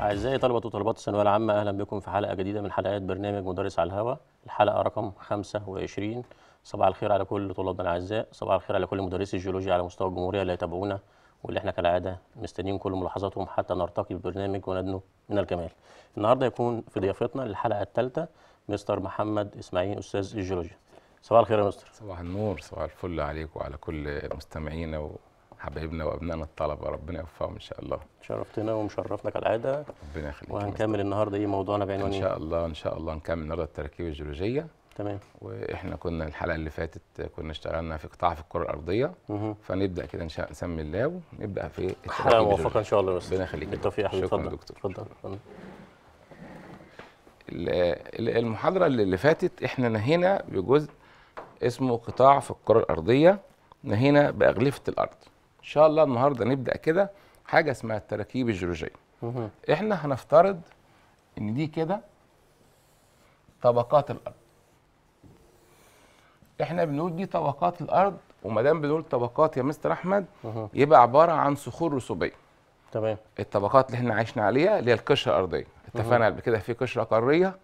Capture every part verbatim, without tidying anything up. أعزائي طلبة وطالبات الثانوية العامة، أهلا بكم في حلقة جديدة من حلقات برنامج مدرس على الهواء، الحلقة رقم خمسة وعشرين. صباح الخير على كل طلابنا الأعزاء، صباح الخير على كل مدرسي الجيولوجيا على مستوى الجمهورية اللي هيتابعونا واللي احنا كالعادة مستنيين كل ملاحظاتهم حتى نرتقي بالبرنامج وندنو من الكمال. النهارده يكون في ضيافتنا للحلقة الثالثة مستر محمد اسماعيل أستاذ الجيولوجيا. صباح الخير يا مستر. صباح النور، صباح الفل عليك وعلى كل مستمعينا و... حبايبنا وابنائنا الطلبه، ربنا يوفقهم ان شاء الله. شرفتنا ومشرفنا كالعاده، ربنا يخليك. وهنكمل النهارده ايه موضوعنا بعنوان ان شاء الله؟ ان شاء الله هنكمل النهارده التراكيب الجيولوجيه. تمام. واحنا كنا الحلقه اللي فاتت كنا اشتغلنا في قطاع في الكره الارضيه، مه. فنبدا كده ان شاء نسمي الله ونبدا في حلقه موفقه ان شاء الله. بس ربنا يخليك، بالتوفيق يا حبيبي. اتفضل اتفضل. المحاضره اللي فاتت احنا نهينا بجزء اسمه قطاع في الكره الارضيه، نهينا باغلفه الارض. ان شاء الله النهارده نبدا كده حاجه اسمها التراكيب الجيولوجيه. احنا هنفترض ان دي كده طبقات الارض. احنا بنقول دي طبقات الارض، وما دام بنقول طبقات يا مستر احمد يبقى عباره عن صخور رسوبيه. تمام. الطبقات اللي احنا عايشنا عليها اللي هي القشره الارضيه، اتفقنا قبل كده في قشره قاريه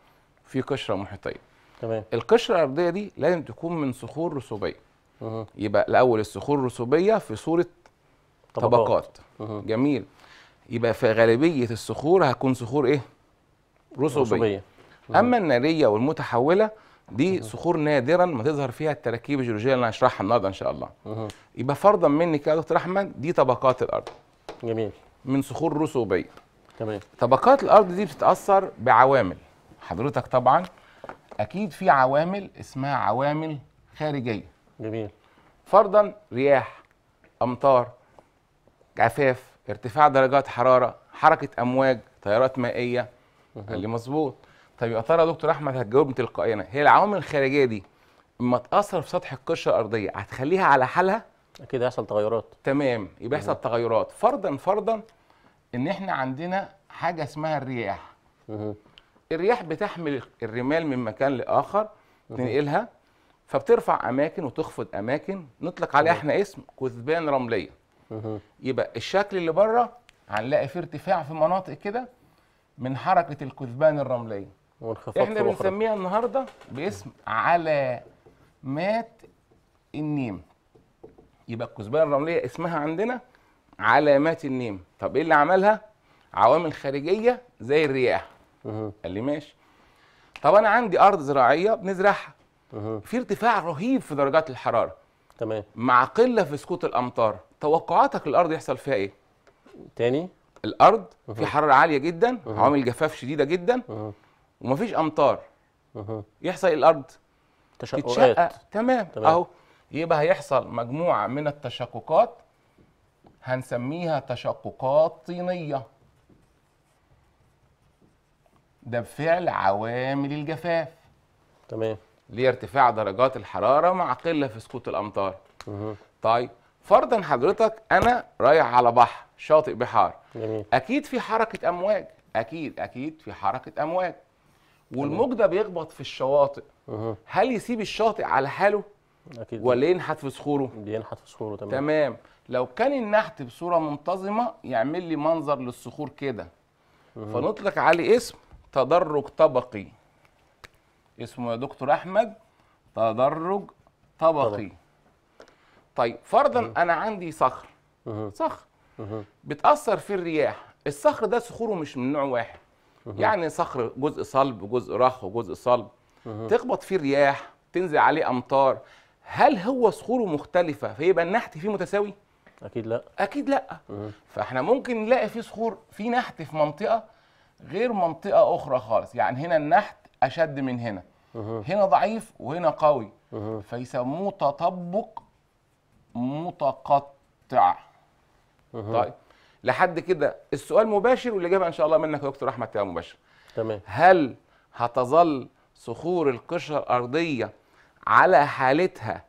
في قشره محيطيه. تمام. القشره الارضيه دي لازم تكون من صخور رسوبيه. يبقى الاول الصخور الرسوبيه في صوره طبقات. جميل. يبقى في غالبيه الصخور هتكون صخور ايه؟ رسوبيه. اما الناريه والمتحوله دي صخور نادرا ما تظهر فيها التراكيب الجيولوجيه اللي هنشرحها النهارده ان شاء الله. يبقى فرضا مني كده يا دكتور احمد دي طبقات الارض. جميل. من صخور رسوبيه. تمام. طبقات الارض دي بتتاثر بعوامل، حضرتك طبعا اكيد في عوامل اسمها عوامل خارجيه. جميل. فرضا رياح، امطار، جفاف، ارتفاع درجات حراره، حركه امواج، تيارات مائيه. قال لي مظبوط. طب يا ترى يا دكتور احمد هتجاوبني تلقائيا، هي العوامل الخارجيه دي اما تاثر في سطح القشره الارضيه هتخليها على حالها؟ اكيد هيحصل تغيرات. تمام. يبقى يحصل تغيرات. فرضا فرضا ان احنا عندنا حاجه اسمها الرياح. مه. الرياح بتحمل الرمال من مكان لاخر، تنقلها، فبترفع اماكن وتخفض اماكن، نطلق عليها احنا اسم كثبان رمليه. يبقى الشكل اللي بره هنلاقي فيه ارتفاع في مناطق كده من حركه الكثبان الرمليه، احنا بنسميها النهارده باسم علامات النيم. يبقى الكثبان الرمليه اسمها عندنا علامات النيم. طب ايه اللي عملها؟ عوامل خارجيه زي الرياح. قال لي ماشي. طب انا عندي ارض زراعيه بنزرعها، في ارتفاع رهيب في درجات الحراره. تمام. مع قله في سقوط الامطار، توقعاتك الارض يحصل فيها ايه؟ تاني الارض مه. في حراره عاليه جدا، مه. عوامل جفاف شديده جدا، مه. ومفيش امطار، مه. يحصل الارض تشققات. تمام. اهو يبقى هيحصل مجموعه من التشققات هنسميها تشققات طينيه، ده بفعل عوامل الجفاف. تمام. ليه ارتفاع درجات الحراره مع قله في سقوط الامطار. مه. طيب فرضا حضرتك انا رايح على بحر، شاطئ بحار. جميل. اكيد في حركه امواج، اكيد اكيد في حركه امواج، والموج ده بيخبط في الشواطئ. مه. هل يسيب الشاطئ على حاله؟ اكيد. ولا ينحت في صخوره؟ بينحت في صخوره. تمام. تمام. لو كان النحت بصوره منتظمه يعمل لي منظر للصخور كده، فنطلق عليه اسم تدرج طبقي. اسمه يا دكتور احمد تدرج طبقي. طبعا. طيب فرضا مه. انا عندي صخر، مه. صخر مه. بتاثر فيه الرياح، الصخر ده صخوره مش من نوع واحد، مه. يعني صخر جزء صلب وجزء رخ وجزء صلب، مه. تخبط فيه الرياح، تنزل عليه امطار، هل هو صخوره مختلفه فيبقى النحت فيه متساوي؟ اكيد لا، اكيد لا. مه. فاحنا ممكن نلاقي فيه صخور في نحت في منطقه غير منطقه اخرى خالص، يعني هنا النحت أشد من هنا، هنا ضعيف وهنا قوي، فيسموه تطبق متقطع. طيب لحد كده السؤال مباشر والإجابة إن شاء الله منك يا دكتور أحمد تبقى مباشر. تمام. هل هتظل صخور القشرة الأرضية على حالتها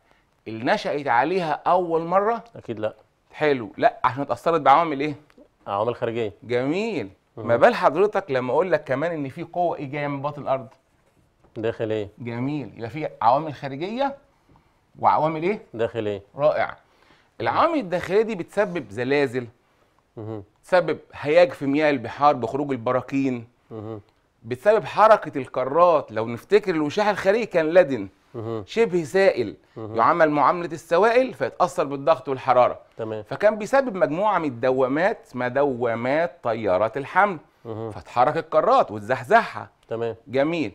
اللي نشأت عليها أول مرة؟ أكيد لأ. حلو، لأ عشان اتأثرت بعوامل إيه؟ عوامل خارجية. جميل. ما بال حضرتك لما اقول لك كمان ان في قوه ايجابيه من باطن الارض داخليه. جميل. يبقى في عوامل خارجيه وعوامل ايه؟ داخليه. رائع. العوامل الداخليه دي بتسبب زلازل، بسبب هياج في مياه البحار بخروج البراكين، بسبب حركه القارات. لو نفتكر الوشاح الخارجي كان لدن شبه سائل يعمل معامله السوائل فيتاثر بالضغط والحراره، تمام. فكان بيسبب مجموعه من الدوامات، مدومات تيارات الحمل، فتحرك القارات وتزحزحها، تمام. جميل.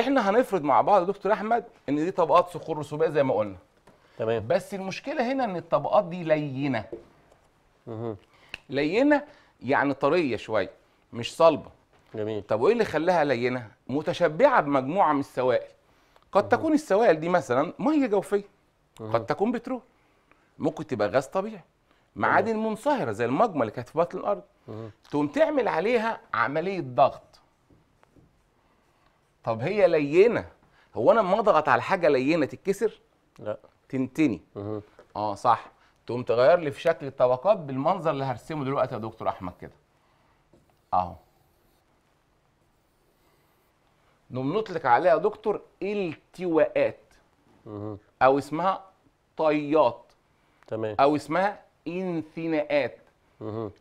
احنا هنفرض مع بعض يا دكتور احمد ان دي طبقات صخور رسوبيه زي ما قلنا، تمام. بس المشكله هنا ان الطبقات دي لينه، لينه يعني طريه شويه مش صلبه، جميل. طب وايه اللي خلاها لينه؟ متشبعه بمجموعه من السوائل. قد تكون السوائل دي مثلا ميه جوفيه، قد تكون بترول، ممكن تبقى غاز طبيعي، معادن منصهره زي الماجما اللي كانت في بطن الارض، تقوم تعمل عليها عمليه ضغط. طب هي لينه، هو انا اما اضغط على حاجه لينه تتكسر؟ لا، تنتني. اه صح. تقوم تغير لي في شكل الطبقات بالمنظر اللي هرسمه دلوقتي يا دكتور احمد كده اهو. نقوم نطلق عليها يا دكتور التواءات، او اسمها طيات، تمام، او اسمها انثناءات.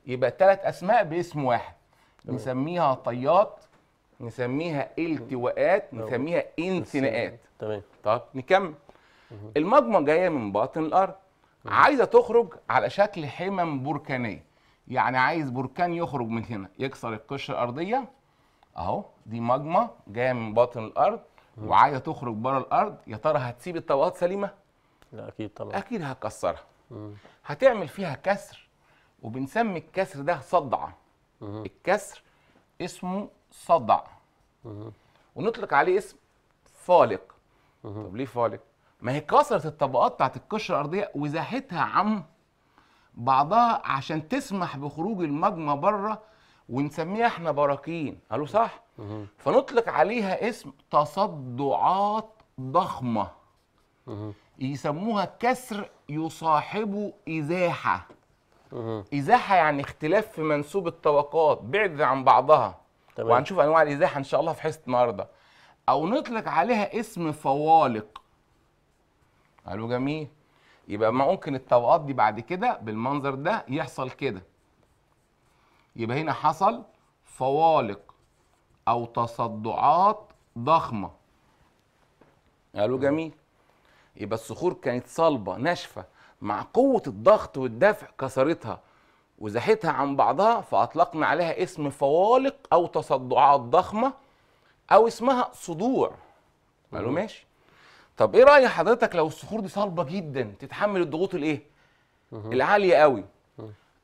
يبقى ثلاث اسماء باسم واحد، تمام. نسميها طيات، نسميها التواءات، نسميها انثناءات، تمام. طب نكمل. الماجما جايه من باطن الارض، عايزه تخرج على شكل حمم بركانيه، يعني عايز بركان يخرج من هنا يكسر القشره الارضيه اهو. دي ماجما جايه من باطن الارض وعايزه تخرج بره الارض، يا ترى هتسيب الطبقات سليمه؟ لا اكيد طبعا، اكيد هتكسرها، هتعمل فيها كسر، وبنسمي الكسر ده صدع. الكسر اسمه صدع، ونطلق عليه اسم فالق. طب ليه فالق؟ ما هي كسرت الطبقات بتاعت القشره الارضيه وزاحتها عن بعضها عشان تسمح بخروج الماجما بره، ونسميها احنا براكين. قالوا صح؟ فنطلق عليها اسم تصدعات ضخمه، يسموها كسر يصاحبه ازاحه. ازاحه يعني اختلاف في منسوب الطبقات بعد عن بعضها، طبعا. وهنشوف انواع الازاحه ان شاء الله في حصه النهارده. او نطلق عليها اسم فوالق. قالوا جميل. يبقى ممكن الطبقات دي بعد كده بالمنظر ده يحصل كده، يبقى هنا حصل فوالق او تصدعات ضخمه. قالوا جميل. يبقى الصخور كانت صلبه ناشفه، مع قوه الضغط والدفع كسرتها وزحتها عن بعضها، فاطلقنا عليها اسم فوالق او تصدعات ضخمه، او اسمها صدوع. قالوا ماشي. طب ايه راي حضرتك لو الصخور دي صلبه جدا تتحمل الضغوط الايه؟ العاليه قوي.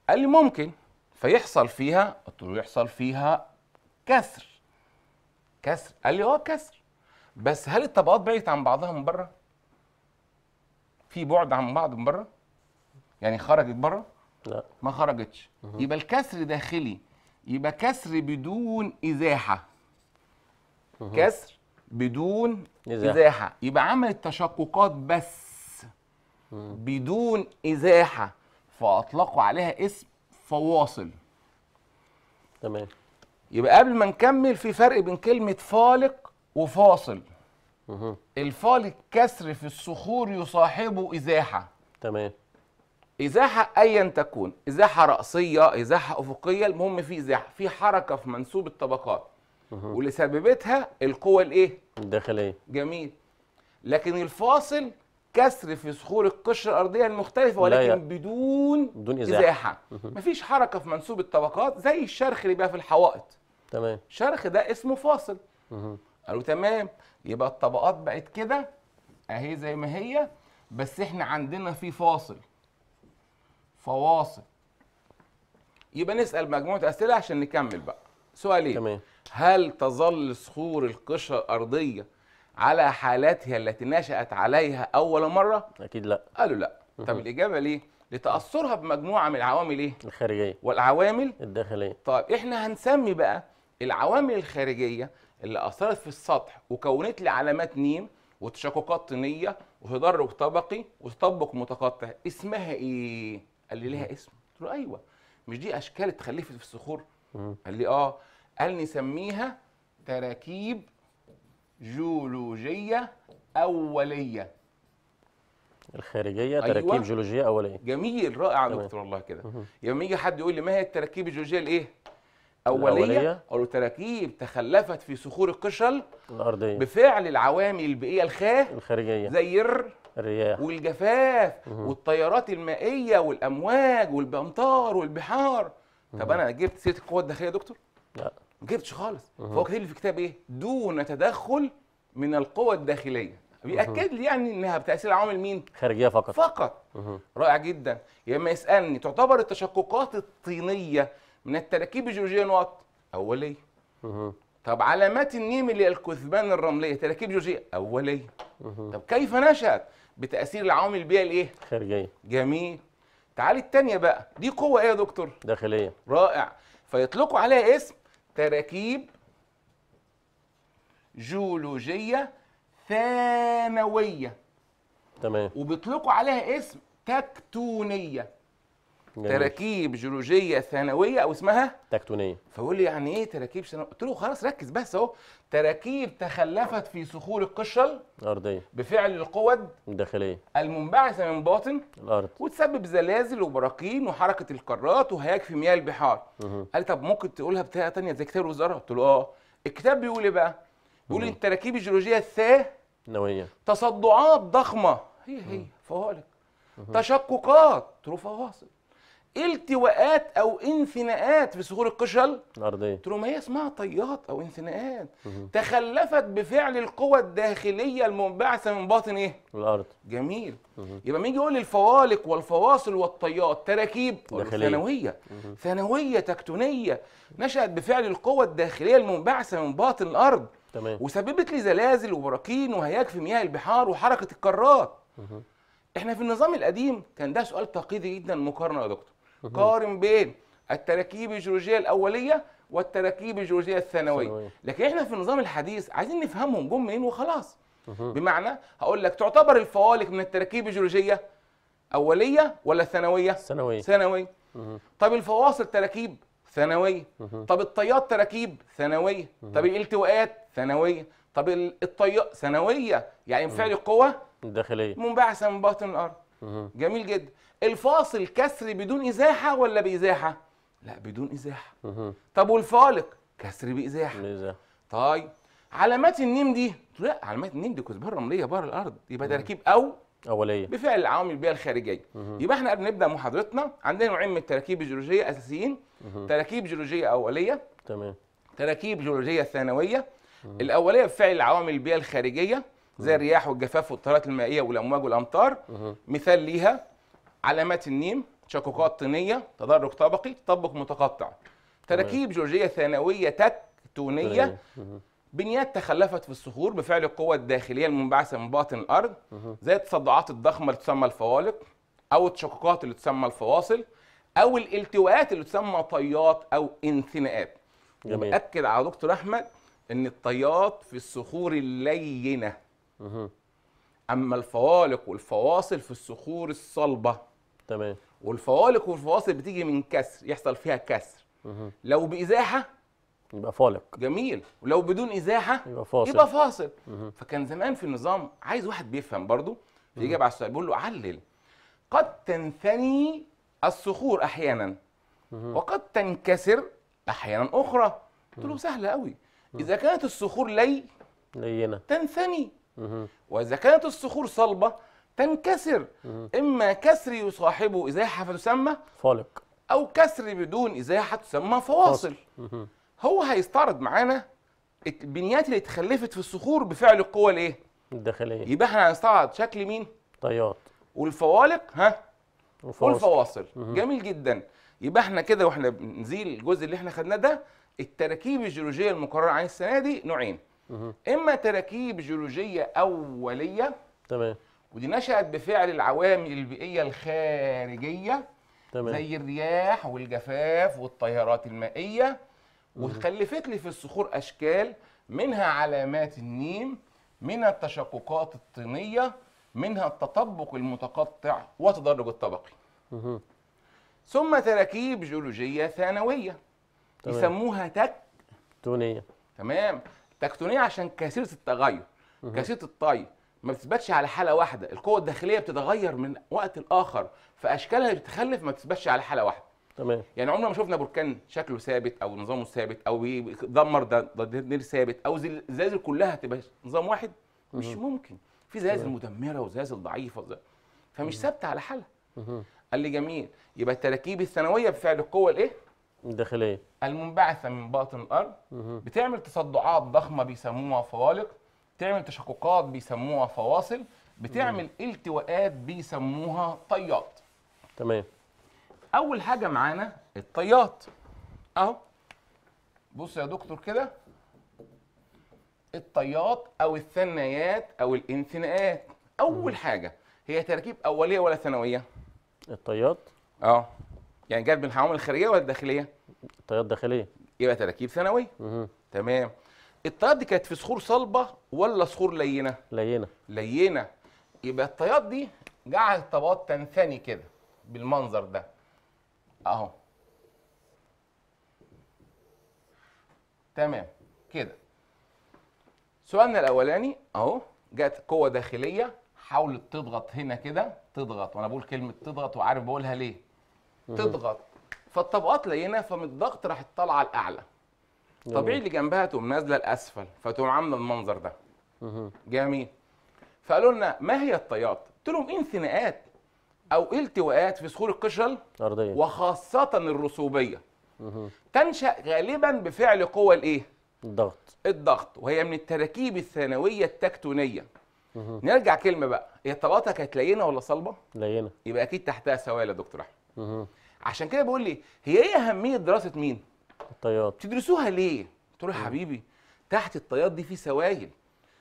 قال لي ممكن. فيحصل فيها، قلت له يحصل فيها كسر. كسر؟ قال لي اه كسر. بس هل الطبقات بعدت عن بعضها من بره؟ في بعد عن بعض من بره؟ يعني خرجت بره؟ لا، ما خرجتش. يبقى الكسر داخلي، يبقى كسر بدون ازاحه. كسر بدون إزاحة. ازاحه، يبقى عملت تشققات بس بدون ازاحه، فاطلقوا عليها اسم فواصل. تمام. يبقى قبل ما نكمل في فرق بين كلمة فالق وفاصل. مه. الفالق كسر في الصخور يصاحبه إزاحة. تمام. إزاحة أيا تكون، إزاحة رأسية، إزاحة أفقية، المهم في إزاحة، في حركة في منسوب الطبقات. مه. واللي سببتها القوة الإيه؟ الداخلية. جميل. لكن الفاصل كسر في صخور القشره الارضيه المختلفه، ولكن بدون بدون ازاحه, إزاحة. مفيش حركه في منسوب الطبقات زي الشرخ اللي بقى في الحوائط، تمام. الشرخ ده اسمه فاصل. قالوا تمام. يبقى الطبقات بقت كده اهي زي ما هي، بس احنا عندنا في فاصل، فواصل. يبقى نسال مجموعه اسئله عشان نكمل بقى. سؤالين، تمام. هل تظل صخور القشره الارضيه على حالاتها التي نشأت عليها أول مرة؟ أكيد لأ. قالوا لأ. طب الإجابة ليه؟ لتأثرها بمجموعة من العوامل إيه؟ الخارجية والعوامل الداخلية. طيب إحنا هنسمي بقى العوامل الخارجية اللي أثرت في السطح وكونت لي علامات ن وتشققات طينية وتدرج طبقي وتطبق متقطع، اسمها إيه؟ قال لي لها اسم. قلت له أيوه، مش دي أشكال اتخلفت في الصخور؟ قال لي آه. قال لي نسميها تراكيب جولوجيه اوليه. الخارجيه تراكيب أيوة. جيولوجيه اوليه. جميل، رائع يا دكتور والله كده. لما يجي حد يقول لي ما هي التراكيب الجيولوجيه الايه؟ اوليه، او تراكيب تخلفت في صخور القشر الارضيه بفعل العوامل البيئيه الخا الخارجيه زي الر الرياح والجفاف والتيارات المائيه والامواج والامطار والبحار. طب انا جبت سيره القوى الداخليه يا دكتور؟ لا ما جبتش خالص. فهو كاتب لي في كتاب ايه؟ دون تدخل من القوى الداخليه، بيأكد لي يعني انها بتأثير عوامل مين؟ خارجيه فقط فقط. رائع جدا. يا اما يسألني تعتبر التشققات الطينيه من التراكيب الجيولوجيه نقط اوليه. طب علامات النيم اللي الكثبان الرمليه تراكيب جيولوجيه اوليه. طب كيف نشأت؟ بتأثير العوامل البيئيه الايه؟ خارجيه. جميل. تعالي الثانيه بقى، دي قوه ايه يا دكتور؟ داخليه. رائع. فيطلقوا عليها اسم تراكيب جيولوجيه ثانويه. تمام. وبيطلقوا عليها اسم تكتونيه. جميل. تراكيب جيولوجيه ثانويه او اسمها تكتونيه. فبيقول لي يعني ايه تراكيب ثانويه؟ قلت له خلاص ركز بس اهو، تراكيب تخلفت في صخور القشره الارضيه بفعل القوى الداخليه المنبعثه من باطن الارض وتسبب زلازل وبراكين وحركه القارات وهياج في مياه البحار. مه. قال لي طب ممكن تقولها بطريقه ثانيه زي كتاب الوزاره؟ قلت له اه. الكتاب بيقول ايه بقى؟ بيقول التراكيب الجيولوجيه الثانويه تصدعات ضخمه هي هي فوالك، تشققات تروفواصل، التواءات او انثناءات في صخور القشر الارضيه. قلت له ما هي اسمها طيات او انثناءات، تخلفت بفعل القوى الداخليه المنبعثه من باطن ايه؟ الارض. جميل. يبقى مين يقول لي الفوالق والفواصل والطيات تراكيب ثانويه ثانويه تكتونيه نشأت بفعل القوى الداخليه المنبعثه من باطن الارض. تمام. وسببت لي زلازل وبراكين وهياج في مياه البحار وحركه القارات. احنا في النظام القديم كان ده سؤال تقليدي جدا، مقارنه يا دكتور. قارن بين التراكيب الجيولوجيه الاوليه والتراكيب الجيولوجيه الثانويه، لكن احنا في النظام الحديث عايزين نفهمهم جم منين وخلاص. بمعنى هقول لك تعتبر الفوالق من التراكيب الجيولوجيه اوليه ولا ثانويه؟ ثانويه. ثانويه. طب الفواصل تراكيب ثانويه. طب الطيات تراكيب ثانويه. طب الالتواءات ثانويه. طب الطيات ثانويه، يعني فعل القوى الداخليه منبعثه من باطن الارض. جميل جدا. الفاصل كسر بدون ازاحه ولا بازاحه؟ لا بدون ازاحه. طب والفالق كسر بازاحه. طيب علامات النيم دي؟ لا علامات النيم دي كثبان رمليه بره الارض، يبقى تركيب او اوليه بفعل العوامل البيئيه الخارجيه. يبقى احنا قبل نبدا محاضرتنا عندنا نوعين من التراكيب الجيولوجيه اساسيين، تراكيب جيولوجيه اوليه. تمام. تراكيب جيولوجيه ثانويه. الاوليه بفعل العوامل البيئيه الخارجيه زي الرياح والجفاف والتيارات المائيه والامواج والامطار. مثال ليها علامات النيم، تشققات طينيه، تدرج طبقي، تطبق متقطع. تراكيب جيولوجيه ثانويه تكتونيه بنيات تخلفت في الصخور بفعل القوى الداخليه المنبعثه من باطن الارض زي التصدعات الضخمه اللي تسمى الفوالق، او التشققات اللي تسمى الفواصل، او الالتواءات اللي تسمى طيات او انثناءات. وباكد على دكتور احمد ان الطيات في الصخور اللينه، اما الفوالق والفواصل في الصخور الصلبه. تمام. والفوالق والفواصل بتيجي من كسر، يحصل فيها كسر. لو بازاحه يبقى فالق. جميل. ولو بدون ازاحه يبقى فاصل. يبقى فاصل. فكان زمان في النظام عايز واحد بيفهم برضه يجيب على السؤال، بيقول له علل. قد تنثني الصخور احيانا وقد تنكسر احيانا اخرى. قلت له سهله قوي. اذا كانت الصخور لي لينه تنثني، واذا كانت الصخور صلبه تنكسر. اما كسر يصاحبه ازاحه فتسمى فالق، او كسر بدون ازاحه تسمى فواصل. هو هيستعرض معانا البنيات اللي اتخلفت في الصخور بفعل القوى الايه؟ الداخليه. يبقى احنا هنستعرض شكل مين؟ طيات. والفوالق ها؟ وفواصل. والفواصل. مه. جميل جدا. يبقى احنا كده واحنا بنزيل الجزء اللي احنا خدناه ده، التراكيب الجيولوجيه المقرره عن السنه دي نوعين. مه. اما تراكيب جيولوجيه اوليه. تمام. ودي نشأت بفعل العوامل البيئيه الخارجيه. تمام. زي الرياح والجفاف والتيارات المائيه. وخلفت لي في الصخور اشكال منها علامات النيم، منها التشققات الطينيه، منها التطبق المتقطع والتدرج الطبقي. ثم تراكيب جيولوجيه ثانويه. تمام. يسموها تكتونيه. تمام. تكتونيه عشان كثيره التغير، كثيره الطي. ما بتثبتش على حاله واحده، القوه الداخليه بتتغير من وقت لاخر، فاشكالها اللي بتخلف ما بتثبتش على حاله واحده. تمام. يعني عمرنا ما شفنا بركان شكله ثابت او نظامه ثابت او بيدمر ده ده ثابت او الزلازل كلها تبقى نظام واحد، مش ممكن. في زلازل مدمره وزلازل ضعيفه وزلازل. فمش ثابته على حالها. قال لي جميل، يبقى التراكيب الثانويه بفعل القوه الايه؟ الداخليه المنبعثه من باطن الارض بتعمل تصدعات ضخمه بيسموها فوالق، بتعمل تشققات بيسموها فواصل، بتعمل التواءات بيسموها طيات. تمام. اول حاجه معانا الطيات اهو. بص يا دكتور كده، الطيات او الثنايات او الانثناءات. اول حاجه هي تركيب اوليه ولا ثانويه؟ الطيات اه يعني جت من الحوامل الخارجيه ولا الداخليه؟ الطيات داخليه، يبقى تركيب ثانويه. تمام. الطيات دي كانت في صخور صلبه ولا صخور لينه؟ لينه لينه يبقى الطيات دي جعلت طبقات تنثني كده بالمنظر ده اهو. تمام كده. سؤالنا الاولاني اهو، جت قوه داخليه حاول تضغط هنا كده، تضغط، وانا بقول كلمه تضغط وعارف بقولها ليه. تضغط فالطبقات لينه، فمن الضغط راح تطلع الاعلى. طبيعي اللي جنبها تقوم نازله الاسفل، فتقوم عامله المنظر ده. جميل. فقالوا لنا ما هي الطيات؟ قلت لهم انثناءات او التواءات في صخور القشره الارضيه وخاصه الرسوبيه. تنشا غالبا بفعل قوه الايه؟ الضغط. الضغط، وهي من التراكيب الثانويه التكتونيه. نرجع كلمه بقى، هي طبقاتها كانت لينه ولا صلبه؟ لينه، يبقى اكيد تحتها سوائل يا دكتور احمد. عشان كده بقول لي هي ايه اهميه دراسه مين؟ الطيات. بتدرسوها ليه؟ قلت له يا حبيبي تحت الطيات دي في سوائل،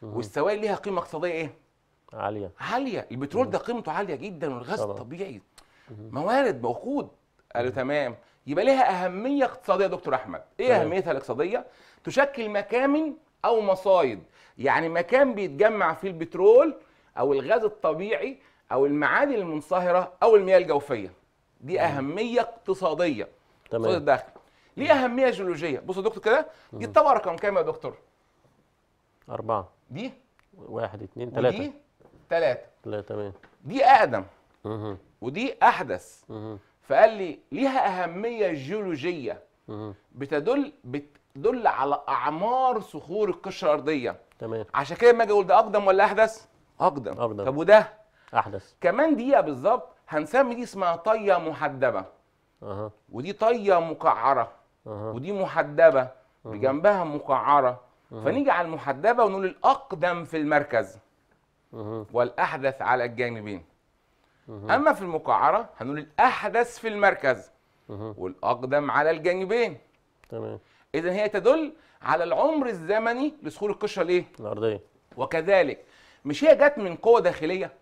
والسوائل ليها قيمه اقتصاديه ايه؟ عاليه عاليه، البترول ده قيمته عاليه جدا، والغاز الطبيعي موارد موقود. قالوا تمام، يبقى ليها اهميه اقتصاديه يا دكتور احمد. ايه اهميتها الاقتصاديه؟ تشكل مكامن او مصايد، يعني مكان بيتجمع فيه البترول او الغاز الطبيعي او المعادن المنصهره او المياه الجوفيه. دي اهميه اقتصاديه. تمام. اقتصاد الداخل. ليه اهميه جيولوجيه؟ بصوا يا دكتور كده، دي الطبقه رقم كام يا دكتور؟ أربعة. دي واحد اتنين تلاتة. دي تلاتة. لا تمام. دي أقدم. مه. ودي أحدث. مه. فقال لي ليها أهمية جيولوجية. مه. بتدل بتدل على أعمار صخور القشرة الأرضية. تمام. عشان كده لما أجي أقول ده أقدم ولا أحدث؟ أقدم. أقدم. طب وده؟ أحدث. كمان دقيقة بالظبط هنسمي دي اسمها طية محدبة. أه. ودي طية مقعرة. أه. ودي محدبة. أه. بجنبها مقعرة. أه. فنيجي على المحدبة ونقول الأقدم في المركز. والأحدث على الجانبين. أما في المقعرة هنقول الأحدث في المركز والأقدم على الجانبين. تمام. إذن هي تدل على العمر الزمني لصخور القشرة الإيه؟ الأرضية. وكذلك مش هي جت من قوة داخلية؟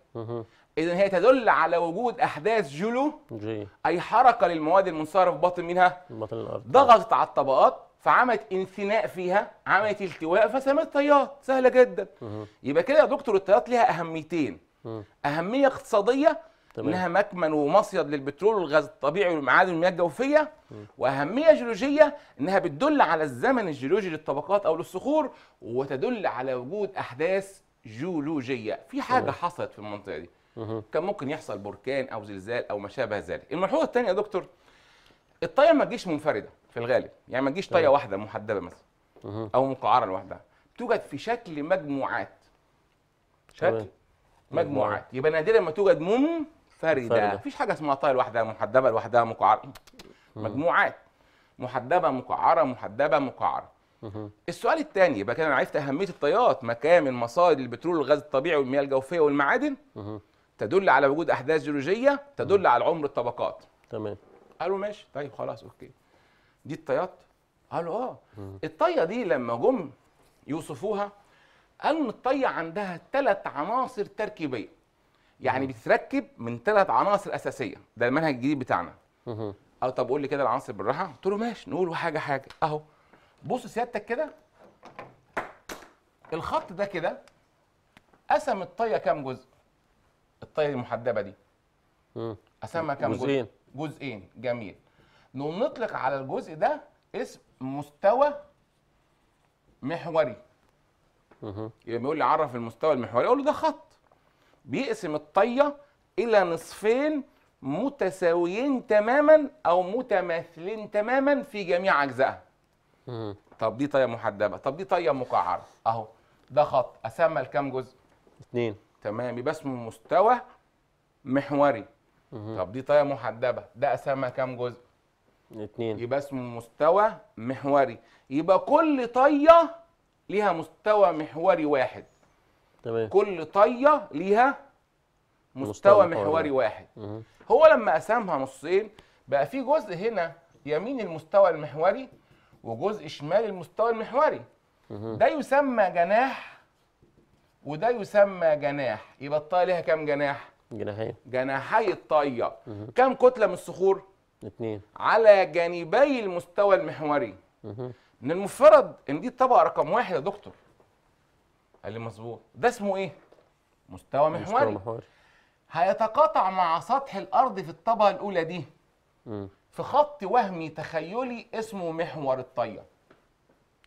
إذن هي تدل على وجود أحداث جيولوجية، أي حركة للمواد المنصهرة في باطن منها؟ باطن الأرض. ضغطت على الطبقات فعملت انثناء فيها، عملت التواء، فسمت طيات. سهله جدا. مه. يبقى كده يا دكتور الطيات ليها اهميتين. مه. اهميه اقتصاديه، تمام، انها مكمن ومصيد للبترول والغاز الطبيعي والمعادن والمياه الجوفيه. مه. واهميه جيولوجيه انها بتدل على الزمن الجيولوجي للطبقات او للصخور، وتدل على وجود احداث جيولوجيه، في حاجه مه. حصلت في المنطقه دي. مه. كان ممكن يحصل بركان او زلزال او ما شابه ذلك. الملحوظه الثانيه يا دكتور، الطيه ما تجيش منفرده في الغالب، يعني ما تجيش طيه واحده محدبه مثلا او مقعره لوحدها، توجد في شكل مجموعات. شكل مجموعات، يبقى نادرا ما توجد منفرده. مفيش حاجه اسمها طيه لوحدها، محدبه لوحدها، مقعره، مجموعات محدبه مقعره محدبه مقعره. السؤال الثاني يبقى كده انا عرفت اهميه الطيات، مكامن، مصائد للبترول والغاز الطبيعي والمياه الجوفيه والمعادن، تدل على وجود احداث جيولوجيه، تدل على عمر الطبقات. تمام. قالوا ماشي، طيب خلاص اوكي، دي الطيات؟ قالوا اه. الطيه دي لما جم يوصفوها قالوا ان الطيه عندها ثلاث عناصر تركيبيه، يعني بتتركب من ثلاث عناصر اساسيه، ده المنهج الجديد بتاعنا. قالوا طب قول لي كده العناصر بالراحه. قلت له ماشي، نقول حاجه حاجه اهو. بص سيادتك كده، الخط ده كده قسم الطيه كام جزء؟ الطيه المحدبه دي قسمها كام جزء؟ جزئين. جزئين. جميل. نقوم نطلق على الجزء ده اسم مستوى محوري. لما يقول لي عرف المستوى المحوري اقول له ده خط بيقسم الطيه الى نصفين متساويين تماما او متماثلين تماما في جميع اجزائها. طب دي طيه محدبه، طب دي طيه مقعره، اهو ده خط اسمى لكام جزء؟ اثنين. تمام، يبقى اسمه مستوى محوري. طب دي طيه محدبه، ده اسمى كام جزء؟ اثنين. يبقى اسمه مستوى محوري، يبقى كل طيه ليها مستوى محوري واحد. تمام. كل طيه ليها مستوى, مستوى محوري واحد. مه. هو لما قسمها نصين بقى في جزء هنا يمين المستوى المحوري وجزء شمال المستوى المحوري. مه. ده يسمى جناح وده يسمى جناح، يبقى الطايه ليها كام جناح؟ جناحين. جناحي الطايه. كام كتله من الصخور؟ اتنين. على جانبي المستوى المحوري. مه. من المفترض ان دي الطبقه رقم واحد يا دكتور. قال لي مظبوط، ده اسمه ايه؟ مستوى محوري. محوري. هيتقاطع مع سطح الارض في الطبقه الاولى دي. م. في خط وهمي تخيلي اسمه محور الطيه.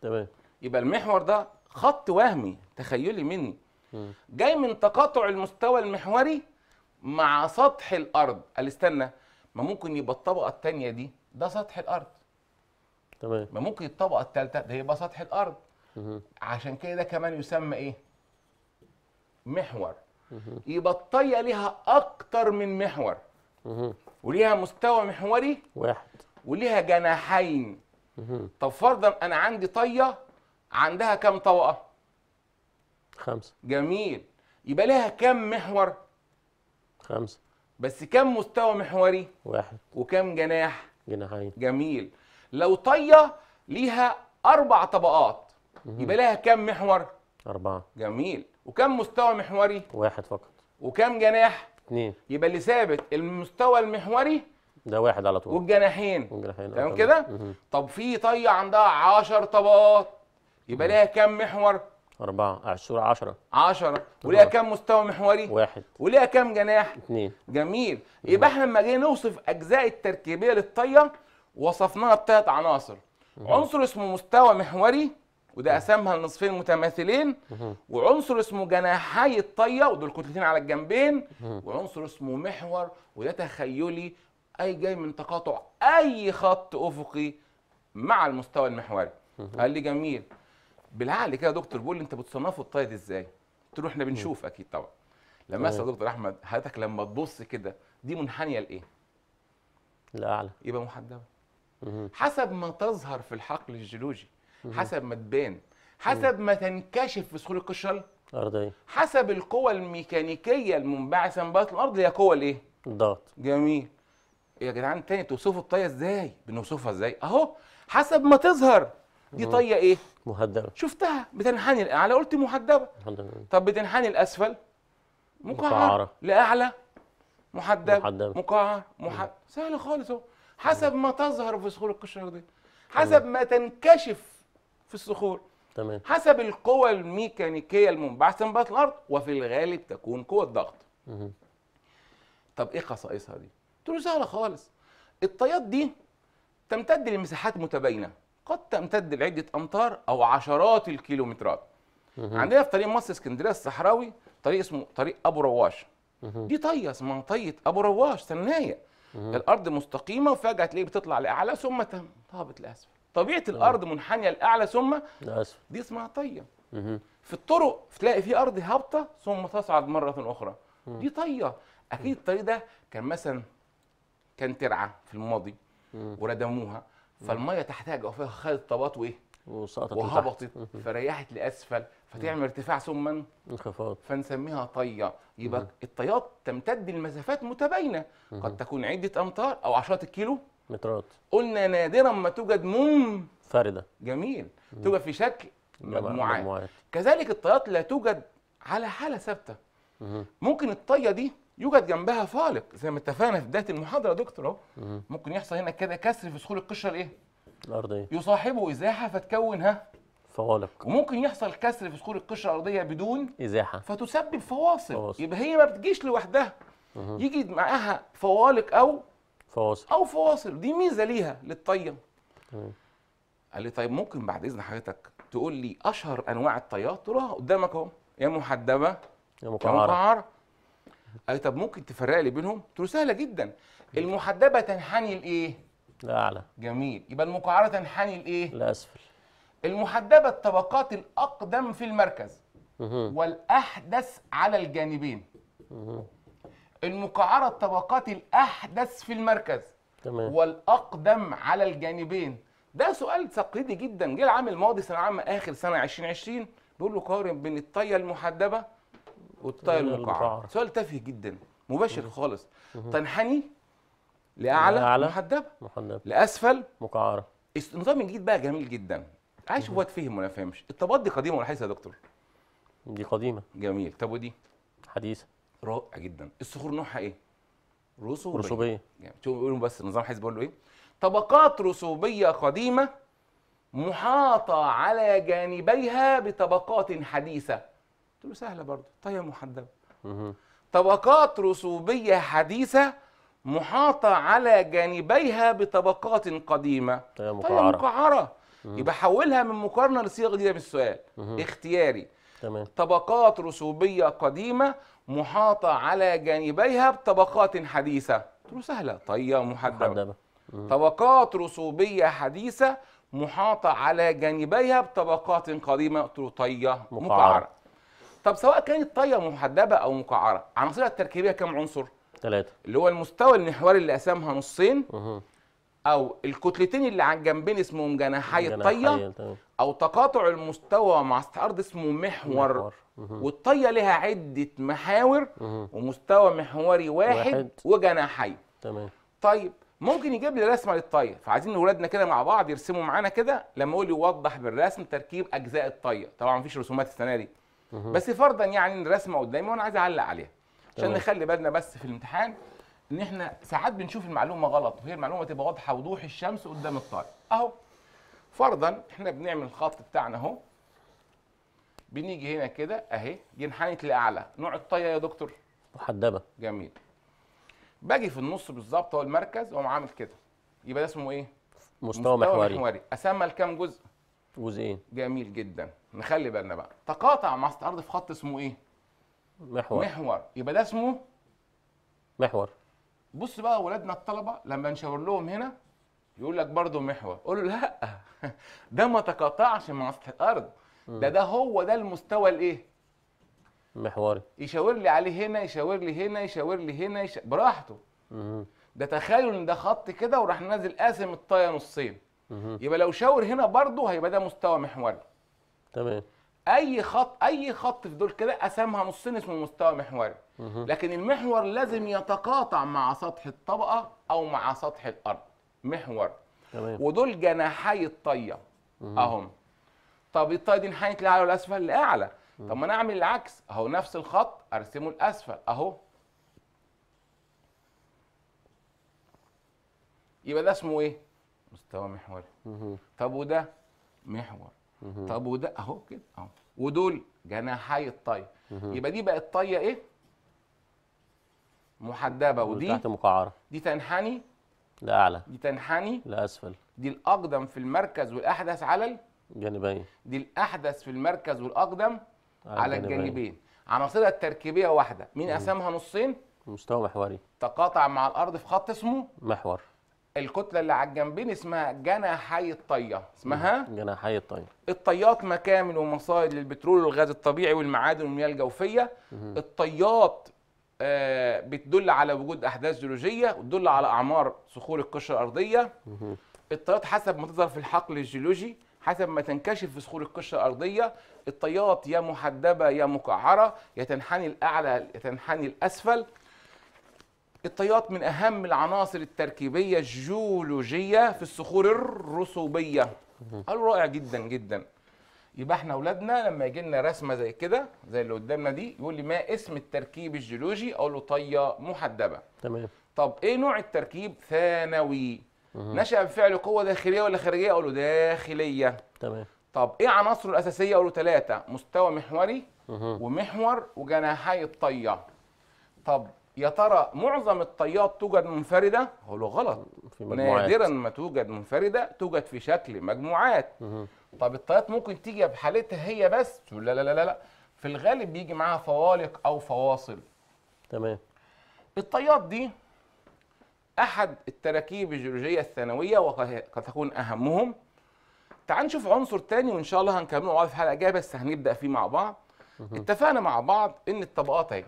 تمام. يبقى المحور ده خط وهمي تخيلي مني. م. جاي من تقاطع المستوى المحوري مع سطح الارض، قال استنى ما ممكن يبقى الطبقه الثانيه دي ده سطح الارض. تمام. ما ممكن الطبقه الثالثه ده يبقى سطح الارض. عشان كده ده كمان يسمى ايه؟ محور. يبقى الطيه ليها اكتر من محور وليها مستوى محوري واحد وليها جناحين. طب فرضا انا عندي طيه عندها كام طبقه؟ خمسه. جميل، يبقى ليها كام محور؟ خمسه. بس كام مستوى محوري؟ واحد. وكام جناح؟ جناحين. جميل، لو طيه ليها اربع طبقات يبقى لها كام محور؟ أربعة. جميل، وكم مستوى محوري؟ واحد فقط. وكم جناح؟ اثنين. يبقى اللي ثابت المستوى المحوري ده واحد على طول والجناحين. والجناحين تمام كده؟ طب في طية عندها عشر طبقات يبقى لها كم محور؟ أربعة، على الصورة عشرة. عشرة، ولها كم مستوى محوري؟ واحد. ولها كم جناح؟ اثنين. جميل، يبقى احنا لما جينا نوصف أجزاء التركيبية للطية وصفناها بثلاث عناصر. عنصر اسمه مستوى محوري وده قسمها لنصفين متماثلين، وعنصر اسمه جناحي الطيه ودول كتلتين على الجنبين، وعنصر اسمه محور وده تخيلي اي جاي من تقاطع اي خط افقي مع المستوى المحوري. قال لي جميل، بالعقل كده يا دكتور بيقول لي انت بتصنفوا الطيه دي ازاي؟ قلت له احنا بنشوف اكيد طبعا. لما اسال دكتور احمد حضرتك لما تبص كده دي منحنيه لايه؟ لاعلى. يبقى محدبه. حسب ما تظهر في الحقل الجيولوجي، حسب ما تبان، حسب ما تنكشف في صخور القشره الارضيه، حسب القوى الميكانيكيه المنبعثه من بلاط الارض هي قوى الايه؟ الضغط. جميل يا جدعان، تاني توصفوا الطيه ازاي؟ بنوصفها ازاي؟ اهو حسب ما تظهر دي طيه ايه؟ مهدبه. شفتها بتنحني لاعلى قلت مهدبه. طب بتنحني لاسفل؟ مقعره. لاعلى محدبه. مقعره محد... سهل خالص اهو، حسب ما تظهر في صخور القشره الارضيه، حسب ما تنكشف في الصخور. تمام. حسب القوى الميكانيكيه المنبعثه من بلاط الارض وفي الغالب تكون قوه ضغط. طب ايه خصائصها دي؟ قلت له سهله خالص. الطيات دي تمتد لمساحات متباينه، قد تمتد لعده امتار او عشرات الكيلومترات. مه. عندنا في طريق مصر اسكندريه الصحراوي طريق اسمه طريق ابو رواش. مه. دي طيه اسمها طيه ابو رواش سنايه. الارض مستقيمه وفجاه تلاقيه بتطلع لاعلى ثم تهبط لاسفل. طبيعه الارض منحنيه لاعلى ثم لاسفل، دي اسمها طيه. في الطرق تلاقي في ارض هابطه ثم تصعد مره اخرى، دي طيه. اكيد الطريق ده كان مثلا كان ترعه في الماضي وردموها فالميه تحتها جوفها خدت طبات وايه؟ وسقطت وهبطت فريحت لاسفل فتعمل ارتفاع ثم انخفاض فنسميها طيه. يبقى الطيات تمتد لمسافات متباينه، قد تكون عده امتار او عشرات الكيلو مترات. قلنا نادرا ما توجد منفردة. جميل. مم. توجد في شكل مجموعات. مجموعات. كذلك الطيات لا توجد على حالة ثابتة. مم. ممكن الطية دي يوجد جنبها فالق زي ما اتفقنا في بداية المحاضرة يا دكتور اهو. ممكن يحصل هنا كده كسر في صخور القشرة الايه؟ الأرضية. يصاحبه إزاحة فتكون ها؟ فوالق. وممكن يحصل كسر في صخور القشرة الأرضية بدون إزاحة فتسبب فواصل. فواصل. يبقى هي ما بتجيش لوحدها. مم. يجي معاها فوالق أو فواصل. أو فواصل، دي ميزة ليها للطية. قال لي طيب ممكن بعد اذن حضرتك تقول لي اشهر انواع الطيات؟ قلت له قدامك اهو، يا محدبه يا مقعره. قال لي طب ممكن تفرق لي بينهم؟ قلت له سهله جدا، المحدبه تنحني لايه؟ لاعلى. جميل، يبقى المقعره تنحني لايه؟ لاسفل. المحدبه الطبقات الاقدم في المركز والاحدث على الجانبين. المقعره الطبقات الاحدث في المركز تمام والاقدم على الجانبين. ده سؤال تقليدي جدا، جه العام الماضي سنه عامه اخر سنه ألفين وعشرين بيقول له قارن بين الطيه المحدبه والطيه المقعره. سؤال تافه جدا مباشر خالص، تنحني لاعلى محدبه محدبه لاسفل مقعره. النظام الجديد بقى جميل جدا، عايش هو تفهم ولا فهمش. الطبقات دي قديمه ولا حديثه يا دكتور؟ دي قديمه. جميل، طب ودي حديثه رائع جدا. الصخور نوعها ايه؟ رسوبيه. رسوبيه. يعني شوفوا بيقولوا بس النظام الحسابي بيقول له ايه؟ طبقات رسوبيه قديمه محاطه على جانبيها بطبقات حديثه. قلت له سهله برضه، طيه محدبه. طبقات رسوبيه حديثه محاطه على جانبيها بطبقات قديمه. طيه مقعره. طيه مقعره. يبقى حولها من مقارنه لصيغه جديده من السؤال اختياري. تمام. طبقات رسوبيه قديمه محاطه على جانبيها بطبقات حديثه. قلت له سهله، طيه محدبه. محدبه. طبقات رسوبيه حديثه محاطه على جانبيها بطبقات قديمه. قلت له طيه مقعره. طب سواء كانت طيه محدبه او مقعره، عناصرها التركيبيه كم عنصر؟ ثلاثه، اللي هو المستوى النحوري اللي قسمها نصين مه. او الكتلتين اللي على الجنبين اسمهم جناحي الطيه، او تقاطع المستوى مع سطح الارض اسمه محور, محور. والطيه لها عده محاور مه. ومستوى محوري واحد, واحد. وجناحين. تمام. طيب ممكن يجيب لي رسمه للطيه، فعايزين اولادنا كده مع بعض يرسموا معانا كده لما اقول يوضح بالرسم تركيب اجزاء الطيه. طبعا مفيش رسومات السنه دي مه. بس فرضا يعني الرسمه قدامي وانا عايز اعلق عليها عشان نخلي بالنا بس في الامتحان ان احنا ساعات بنشوف المعلومه غلط، وهي المعلومه تبقى واضحه وضوح الشمس قدام الطاير. اهو فرضا احنا بنعمل الخط بتاعنا اهو، بنيجي هنا كده اهي، جنحنت لاعلى. نوع الطايه يا دكتور؟ محدبه. جميل، باجي في النص بالظبط هو المركز واقوم عامل كده، يبقى ده اسمه ايه؟ مستوى, مستوى محوري. اسمى لكام جزء؟ جزئين. جميل جدا، نخلي بالنا بقى تقاطع مع سطح الارض في خط اسمه ايه؟ محور. محور، يبقى ده اسمه محور. بص بقى ولادنا الطلبه لما نشاور لهم هنا يقول لك برضه محور، قول له لا ده ما تقاطعش مع سطح الارض، ده ده هو ده المستوى الايه؟ محوري. يشاور لي عليه هنا، يشاور لي هنا، يشاور لي هنا، يشاور... براحته. ده تخيلوا ان ده خط كده وراح نازل قاسم الطايه نصين. يبقى لو شاور هنا برضه هيبقى ده مستوى محوري. تمام. اي خط اي خط في دول كده قسمها نصين اسمه مستوى محوري. لكن المحور لازم يتقاطع مع سطح الطبقه او مع سطح الارض. محور. تمام. ودول جناحي الطيه اهم. طب الطيه دي انحنت لاعلى ولا اسفل؟ لاعلى. طب ما انا اعمل العكس اهو، نفس الخط ارسمه لاسفل اهو، يبقى ده اسمه ايه؟ مستوى محوري. طب وده محور. طب وده اهو كده اهو، ودول جناحي الطيه. يبقى دي بقت الطيه ايه؟ محدبه، ودي تحت مقعره. دي تنحني لاعلى، دي تنحني لاسفل. دي الاقدم في المركز والاحدث على الجانبين. دي الاحدث في المركز والاقدم على الجانبين. عناصرها التركيبيه واحده، مين قسمها نصين؟ مستوى محوري. تقاطع مع الارض في خط اسمه محور. الكتله اللي على الجنبين اسمها جناحي الطيه، اسمها جناحي الطيه. الطيات مكامن ومصائد للبترول والغاز الطبيعي والمعادن والمياه الجوفيه. الطيات آه بتدل على وجود احداث جيولوجيه وتدل على اعمار صخور القشره الارضيه. الطيات حسب ما تظهر في الحقل الجيولوجي، حسب ما تنكشف في صخور القشره الارضيه. الطيات يا محدبه يا مقعره، يا تنحني الاعلى يا تنحني الاسفل. الطيات من اهم العناصر التركيبيه الجيولوجيه في الصخور الرسوبيه. قالوا رائع جدا جدا. يبقى احنا اولادنا لما يجي لنا رسمه زي كده زي اللي قدامنا دي يقول لي ما اسم التركيب الجيولوجي؟ اقول له طيه محدبه. تمام. طب ايه نوع التركيب؟ ثانوي. نشأ بفعل قوه داخليه ولا خارجيه؟ اقول له داخليه. تمام. طب ايه عناصره الاساسيه؟ اقول له ثلاثه، مستوى محوري ومحور وجناحي الطيه. طب يا ترى معظم الطيات توجد منفردة؟ هو له غلط، في مجموعات نادرا ما توجد منفردة، توجد في شكل مجموعات. طب الطيات ممكن تيجي بحالتها هي بس؟ لا لا لا لا، في الغالب بيجي معاها فوالق أو فواصل. تمام. الطيات دي أحد التراكيب الجيولوجية الثانوية وقد تكون أهمهم. تعال نشوف عنصر تاني وإن شاء الله هنكمله مع بعض في حلقة جاية، بس هنبدأ فيه مع بعض. اتفقنا مع بعض إن الطبقات أهي.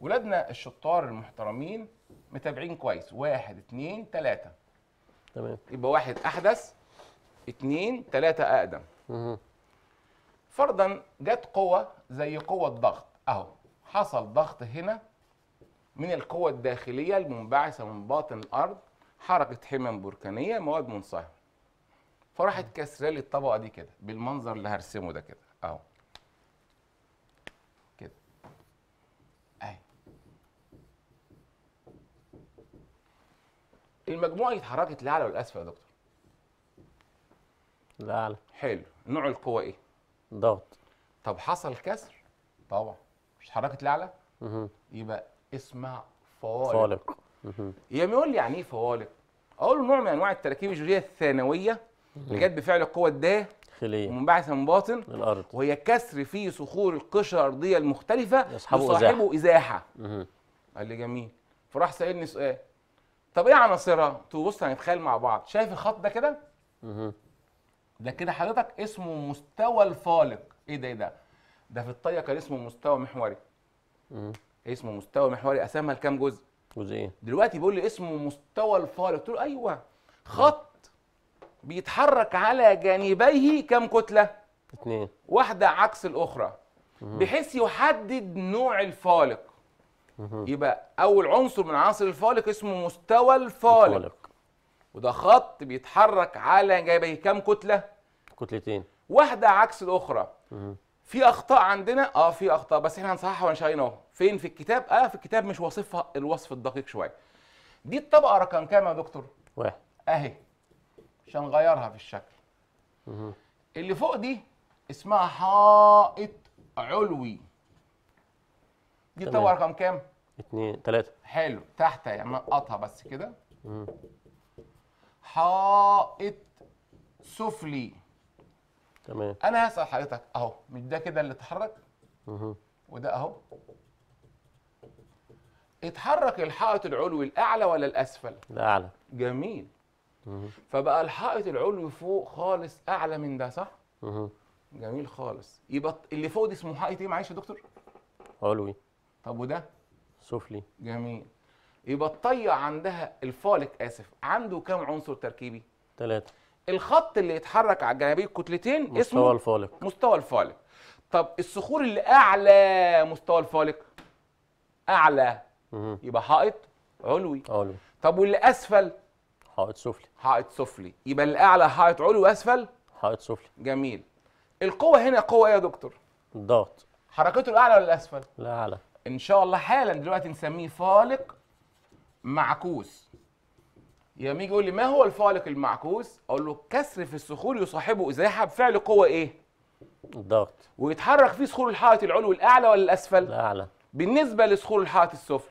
ولادنا الشطار المحترمين متابعين كويس، واحد اتنين تلاتة. تمام. يبقى واحد أحدث، اتنين تلاتة أقدم. مه. فرضا جت قوة زي قوة ضغط أهو، حصل ضغط هنا من القوة الداخلية المنبعثة من باطن الأرض، حركة حمم بركانية، مواد منصهرة، فراحت كسرالي الطبقة دي كده بالمنظر اللي هرسمه ده كده أهو كده أهي. المجموعة اتحركت لأعلى والأسفل يا دكتور؟ لأعلى. حلو. نوع القوة إيه؟ ضغط. طب حصل كسر؟ طبعا. مش اتحركت لأعلى؟ اها. يبقى اسمع فوالق. فوالق. اها. يقول لي يعني إيه فوالق؟ أقول له نوع من أنواع التراكيب الجولوجية الثانوية اللي جت بفعل القوة الداخلية ومنبعثة من باطن الأرض، وهي كسر في صخور القشرة الأرضية المختلفة يصاحبه إزاحة. اها. قال لي جميل. فراح سألني سؤال، طب إيه عناصرها؟ قلت له بص هنتخيل مع بعض، شايف الخط ده كده؟ اها. ده كده حضرتك اسمه مستوى الفالق. ايه ده ايه ده؟ ده في الطيه كان اسمه مستوى محوري. امم اسمه مستوى محوري، قسمها لكام جزء؟ جزئين. دلوقتي بيقول لي اسمه مستوى الفالق، قلت له ايوه، خط بيتحرك على جانبيه كام كتله؟ اثنين، واحده عكس الاخرى، بحيث يحدد نوع الفالق. مم. يبقى اول عنصر من عناصر الفالق اسمه مستوى الفالق. الفالق. وده خط بيتحرك على جانبيه كام كتله؟ كتلتين، واحده عكس الاخرى. مم. في اخطاء عندنا، اه في اخطاء، بس احنا هنصححها ونشيناها. فين في الكتاب؟ اه في الكتاب مش واصفها الوصف الدقيق شويه. دي الطبقه رقم كام يا دكتور؟ واحد اهي، عشان نغيرها في الشكل. مم. اللي فوق دي اسمها حائط علوي. دي الطبقه رقم كام؟ اتنين تلاته. حلو. تحت يعني نقطها بس كده. مم. حائط سفلي. تمام. انا هسال حضرتك اهو، مش ده كده اللي اتحرك؟ اها. وده اهو اتحرك الحائط العلوي الاعلى ولا الاسفل؟ الاعلى. جميل. مه. فبقى الحائط العلوي فوق خالص اعلى من ده، صح؟ اها. جميل خالص. يبقى اللي فوق ده اسمه حائط ايه معلش يا دكتور؟ علوي. طب وده؟ سفلي. جميل. يبقى الطيه عندها الفالق اسف عنده كام عنصر تركيبي؟ ثلاثة. الخط اللي يتحرك على جانبيه الكتلتين مستوى اسمه الفالق. مستوى الفالق. طب الصخور اللي اعلى مستوى الفالق اعلى. مه. يبقى حائط علوي. علوي. طب واللي اسفل؟ حائط سفلي. حائط سفلي. يبقى الاعلى حائط علوي واسفل حائط سفلي. جميل. القوه هنا قوه ايه يا دكتور؟ الضغط. حركته الاعلى ولا الاسفل؟ الاعلى. ان شاء الله حالا دلوقتي نسميه فالق معكوس. يوم يجي يقول لي ما هو الفالق المعكوس؟ اقول له كسر في الصخور يصاحبه ازاحه بفعل قوه ايه؟ الضغط. ويتحرك فيه صخور الحائط العلوي الاعلى ولا الاسفل؟ الاعلى. بالنسبه لصخور الحائط السفلي.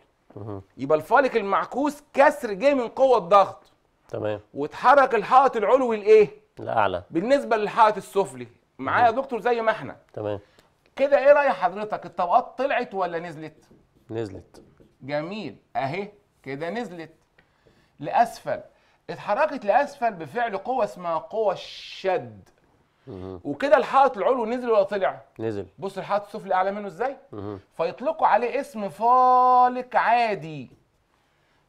يبقى الفالق المعكوس كسر جه من قوه الضغط. تمام. واتحرك الحائط العلوي الايه؟ الاعلى. بالنسبه للحائط السفلي معايا يا دكتور زي ما احنا. تمام. كده ايه راي حضرتك؟ الطبقات طلعت ولا نزلت؟ نزلت. جميل. اهي كده نزلت لأسفل، اتحركت لأسفل بفعل قوة اسمها قوة الشد. مه. وكده الحائط العلوي نزل ولا طلع؟ نزل. بص الحائط السفلي أعلى منه إزاي؟ مه. فيطلقوا عليه اسم فالق عادي.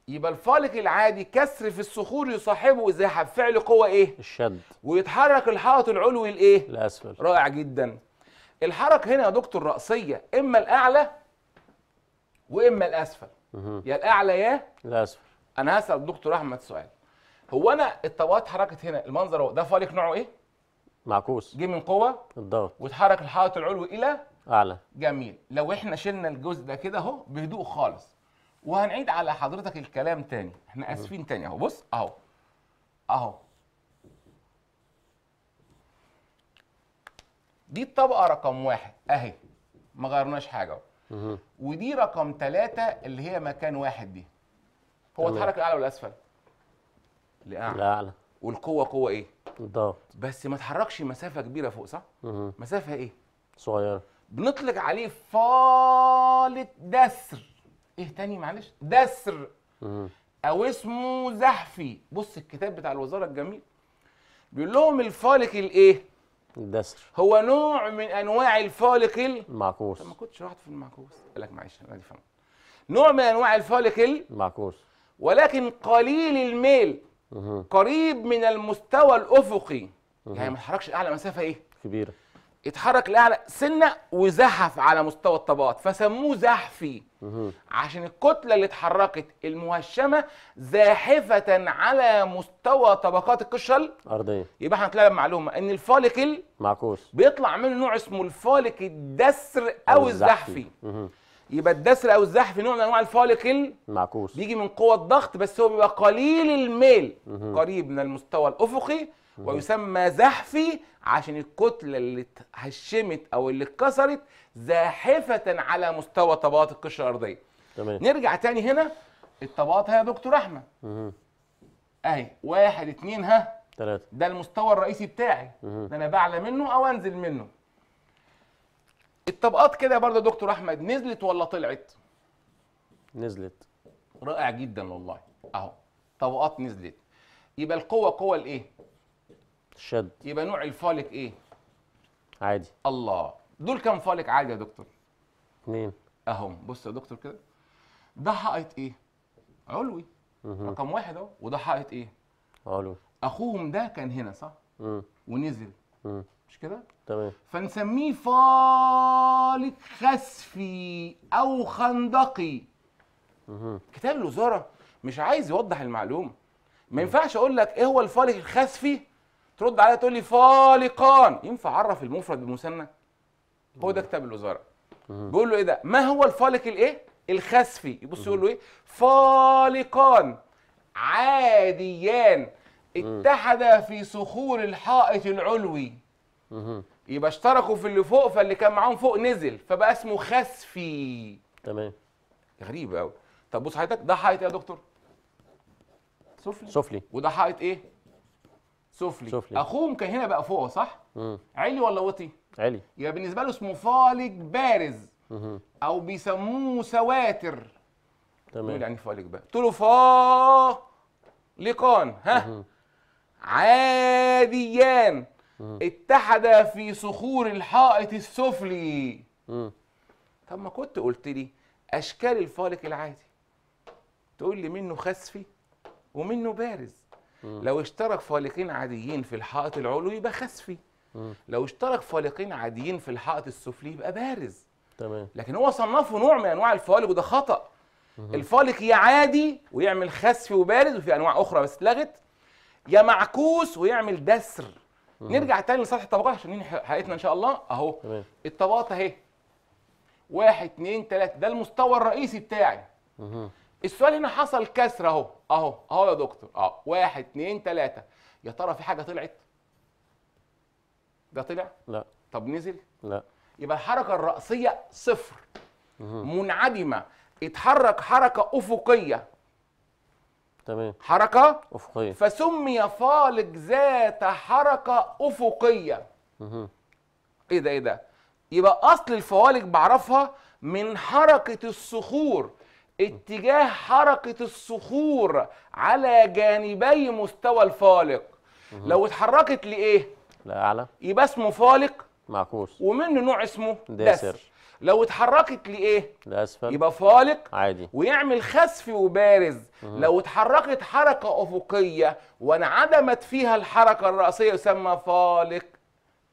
يبقى الفالق العادي كسر في الصخور يصاحبه إزاحة بفعل قوة إيه؟ الشد. ويتحرك الحائط العلوي لإيه؟ لأسفل. رائع جدا. الحركة هنا يا دكتور رأسية، إما الأعلى وإما الأسفل. يا الاعلى يا الاسفل. انا هسال الدكتور احمد سؤال، هو انا الطبقات اتحركت هنا المنظر اهو، ده فالق نوعه ايه؟ معكوس. جه من قوه الضغط واتحرك الحائط العلوي الى اعلى. جميل. لو احنا شلنا الجزء ده كده اهو بهدوء خالص، وهنعيد على حضرتك الكلام تاني، احنا اسفين تاني اهو. بص اهو اهو دي الطبقه رقم واحد اهي، ما غيرناش حاجه اهو. ودي رقم ثلاثة اللي هي مكان واحد. دي هو اتحرك الاعلى ولا الاسفل؟ لاعلى. لاعلى. والقوه قوه ايه؟ الضغط. بس ما اتحركش مسافه كبيره فوق، صح؟ مه. مسافه ايه؟ صغيره. بنطلق عليه فالة دسر. ايه تاني معلش؟ دسر. مه. او اسمه زحفي. بص الكتاب بتاع الوزاره الجميل بيقول لهم الفالق الايه؟ الدسر هو نوع من انواع الفالق المعكوس. ما كنتش رحت في المعكوس، قال لك معلش انا دي فاهم. نوع من انواع الفالق المعكوس ولكن قليل الميل، قريب من المستوى الافقي، يعني ما اتحركش اعلى مسافه ايه؟ كبيره. اتحرك لاعلى سنه وزحف على مستوى الطبقات فسموه زحفي، عشان الكتله اللي اتحركت المهشمه زاحفه على مستوى طبقات القشره الارضيه. يبقى احنا طلعنا بمعلومه ان الفالق المعكوس بيطلع منه نوع اسمه الفالق الدسر او, أو الزحفي. يبقى الدسر او الزحف نوع من انواع الفالق المعكوس، بيجي من قوه الضغط بس هو بيبقى قليل الميل، قريب من المستوى الافقي ويسمى زحفي عشان الكتله اللي اتهشمت او اللي اتكسرت زاحفه على مستوى طبقات القشره الارضيه. تمام. نرجع تاني هنا الطبقات اهي يا دكتور احمد، اهي واحد اتنين ها تلاته، ده المستوى الرئيسي بتاعي، ده انا بعلى منه او انزل منه. الطبقات كده برضه يا دكتور احمد نزلت ولا طلعت؟ نزلت. رائع جدا والله، اهو طبقات نزلت. يبقى القوه قوه الايه؟ الشد. يبقى نوع الفالق ايه؟ عادي. الله، دول كام فالق عادي يا دكتور؟ اثنين اهم. بص يا دكتور كده، ده حائط ايه؟ علوي. مه. رقم واحد اهو، وده حائط ايه؟ علوي. اخوهم ده كان هنا صح؟ مه. ونزل. مه. مش كده؟ تمام. فنسميه فالق خسفي او خندقي. مه. كتاب الوزاره مش عايز يوضح المعلومه. ما ينفعش اقول لك ايه هو الفالق الخسفي ترد عليا تقول لي فالقان. ينفع اعرف المفرد بالمثنى؟ هو ده كتاب الوزاره. بيقول له ايه ده؟ ما هو الفالق الايه؟ الخسفي. يبص يقول له ايه؟ فالقان عاديان اتحدا في صخور الحائط العلوي. يبقى اشتركوا في اللي فوق، فاللي كان معاهم فوق نزل فبقى اسمه خسفي. تمام. غريب قوي. طب بص حضرتك، ده حائط ايه يا دكتور؟ سفلي. سفلي. وده حائط ايه؟ سفلي. سفلي. اخوهم كان هنا بقى فوق صح؟ مم. علي ولا وطي؟ علي. يبقى بالنسبه له اسمه فالق بارز. مم. او بيسموه سواتر. تمام. يعني فالق بقى قلت له فالقان ها. مم. عاديان اتحدا في صخور الحائط السفلي. مم. طب ما كنت قلت لي اشكال الفالق العادي، تقول لي منه خسفي ومنه بارز. لو اشترك فالقين عاديين في الحائط العلوي يبقى خسفي. مم. لو اشترك فالقين عاديين في الحائط السفلي يبقى بارز. تمام. لكن هو صنفه نوع من انواع الفوالق وده خطأ. مم. الفالق يا عادي ويعمل خسفي وبارز، وفي انواع اخرى بس اتلغت، يا معكوس ويعمل دسر. مم. نرجع تاني لسطح الطبقات عشان ننهي حلقتنا ان شاء الله. اهو الطبقات اهي واحد اتنين تلاته، ده المستوى الرئيسي بتاعي. مم. السؤال هنا حصل كسر اهو اهو اهو يا دكتور، اه واحد اتنين تلاته، يا ترى في حاجه طلعت؟ ده طلع؟ لا. طب نزل؟ لا. يبقى الحركه الرأسيه صفر، منعدمه، اتحرك حركه افقيه. تمام. حركه افقيه فسمي فالق ذات حركه افقيه. مه. ايه ده ايه ده؟ يبقى اصل الفوالق بعرفها من حركه الصخور، اتجاه حركة الصخور على جانبي مستوى الفالق. مه. لو اتحركت لإيه؟ لأعلى يبقى اسمه فالق معكوس ومنه نوع اسمه دسر. دسر. لو اتحركت لإيه؟ لأسفل يبقى فالق عادي ويعمل خسفي وبارز. مه. لو اتحركت حركة أفقية وانعدمت فيها الحركة الرأسية يسمى فالق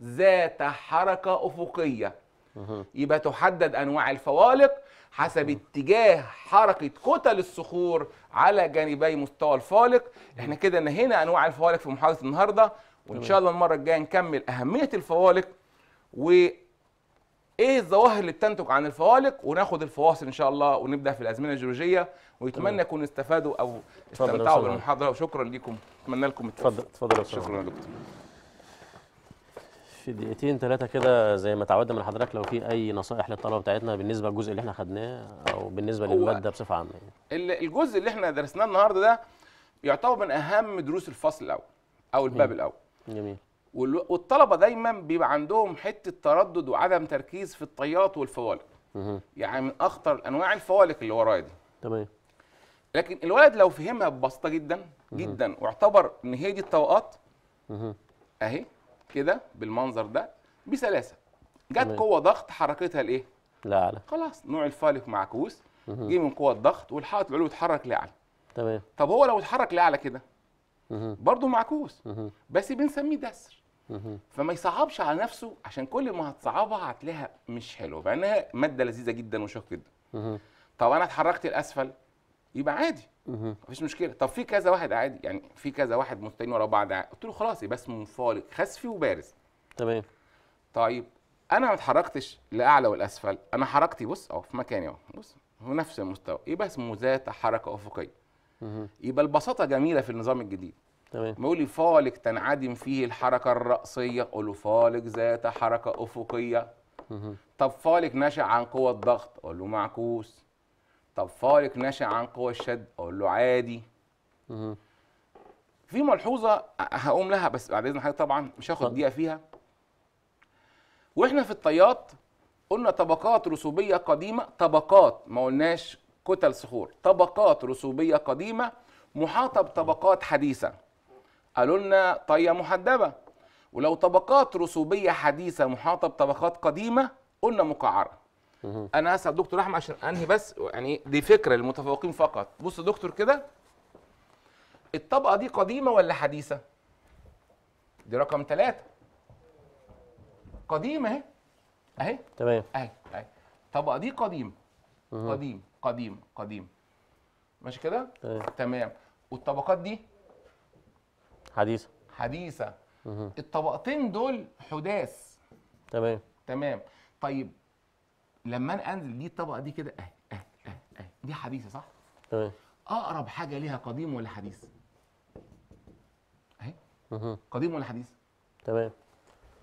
ذات حركة أفقية. مه. يبقى تحدد أنواع الفوالق حسب اتجاه حركة كتل الصخور على جانبي مستوى الفالق. احنا كده نهينا انواع الفوالق في محاضرة النهارده، وان شاء الله المرة الجاية نكمل أهمية الفوالق وايه الظواهر اللي بتنتج عن الفوالق، وناخد الفواصل ان شاء الله ونبدأ في الأزمنة الجيولوجية. ويتمنى يكونوا استفادوا او استمتعوا بالمحاضرة، وشكرا لكم، اتمنى لكم التوفيق. شكرا لكم. في دقيقتين ثلاثه كده زي ما تعودنا من حضرتك، لو في اي نصائح للطلبه بتاعتنا بالنسبه للجزء اللي احنا خدناه او بالنسبه للماده بصفه عامه. الجزء اللي احنا درسناه النهارده ده يعتبر من اهم دروس الفصل الاول او الباب الاول. جميل. والطلبه دايما بيبقى عندهم حته تردد وعدم تركيز في الطيات والفوالق. يعني من اخطر انواع الفوالق اللي ورايا دي. تمام. لكن الولد لو فهمها ببساطه جدا جدا واعتبر ان هي دي الطبقات اهي كده بالمنظر ده بسلاسه، جت قوه ضغط حركتها لايه؟ لاعلى. خلاص نوع الفالق معكوس جه من قوه الضغط والحائط العلوي اتحرك لاعلى. تمام. طب هو لو اتحرك لاعلى كده برضه معكوس، بس بنسميه دسر. فما يصعبش على نفسه، عشان كل ما هتصعبها هتلاقيها مش حلوه، مع انها ماده لذيذه جدا وشيقه جدا. طب انا اتحركت لاسفل يبقى عادي مفيش مشكله. طب في كذا واحد عادي، يعني في كذا واحد مستنيين ورا بعض عادي، قلت له خلاص يبقى اسمه فالق خسفي وبارز. تمام. طيب انا ما اتحركتش لاعلى والاسفل، انا حركتي بص اهو في مكاني اهو، بص هو نفس المستوى، يبقى اسمه ذات حركه افقيه. يبقى البساطه جميله في النظام الجديد. تمام. بيقول لي فالق تنعدم فيه الحركه الراسيه، اقول له فالق ذات حركه افقيه. طب فالق نشا عن قوه الضغط، اقول له معكوس. طب فالق نشأ عن قوى الشد، اقول له عادي. اها. في ملحوظه هقوم لها بس بعد اذن حضرتك، طبعا مش هاخد دقيقه فيها. واحنا في الطيات قلنا طبقات رسوبيه قديمه، طبقات ما قلناش كتل صخور، طبقات رسوبيه قديمه محاطه بطبقات حديثه. قالوا لنا طيه محدبه، ولو طبقات رسوبيه حديثه محاطه بطبقات قديمه قلنا مقعره. أنا هسأل دكتور أحمد عشان أنهي بس، يعني دي فكرة للمتفوقين فقط. بص يا دكتور كده، الطبقة دي قديمة ولا حديثة؟ دي رقم ثلاثة. قديمة أهي أهي. تمام. أهي أهي. الطبقة دي قديمة قديمة قديمة قديمة. ماشي كده؟ تمام. تمام. والطبقات دي حديثة حديثة. الطبقتين دول حداث. تمام تمام. طيب لما انا انزل دي الطبقه دي كده اهي اهي اهي اهي دي حديثه صح؟ تمام. اقرب حاجه ليها قديم ولا حديث؟ اهي. قديم ولا حديث؟ تمام.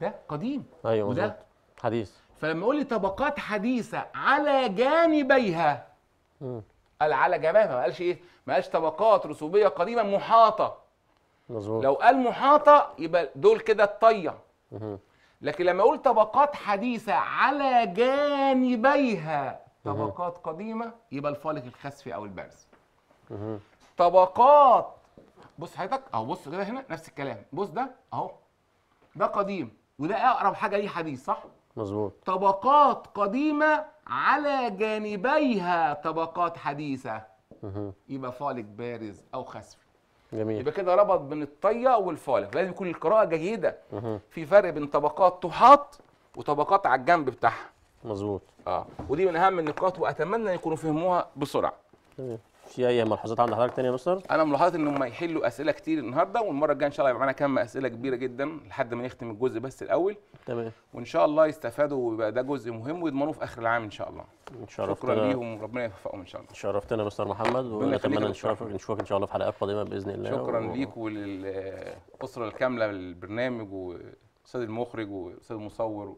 ده قديم. ايوه وده حديث. فلما يقول لي طبقات حديثه على جانبيها، امم قال على جانبها، ما قالش ايه؟ ما قالش طبقات رسوبيه قديمه محاطه. مظبوط. لو قال محاطه يبقى دول كده الطيه. اها. لكن لما اقول طبقات حديثه على جانبيها طبقات قديمه يبقى الفالق الخسفي او البارز. طبقات بص حضرتك اهو، بص كده هنا نفس الكلام، بص ده اهو ده قديم وده اقرب حاجه ليه حديث صح؟ مظبوط. طبقات قديمه على جانبيها طبقات حديثه يبقى فالق بارز او خسفي. جميل. يبقى كده ربط بين الطيه والفالق، لازم يكون القراءه جيده. في فرق بين طبقات تحاط وطبقات على الجنب بتاعها. مظبوط. اه ودي من اهم النقاط واتمنى يكونوا فهموها بسرعه. تمام. في اي ملاحظات عند حضرتك ثانيه يا مستر؟ انا ملاحظات ان هم هيحلوا اسئله كتير النهارده، والمره الجايه ان شاء الله يبقى معانا كم اسئله كبيره جدا لحد ما نختم الجزء بس الاول. تمام. وان شاء الله يستفادوا ويبقى ده جزء مهم ويضمنوه في اخر العام ان شاء الله. ان شاء الله. شكرا ليهم وربنا يوفقهم ان شاء الله. شرفتنا يا مستر محمد، ونتمنى نشوفك ان شاء الله في حلقات قادمه باذن الله. شكرا و... ليك وللاسره الكامله للبرنامج واستاذ المخرج واستاذ المصور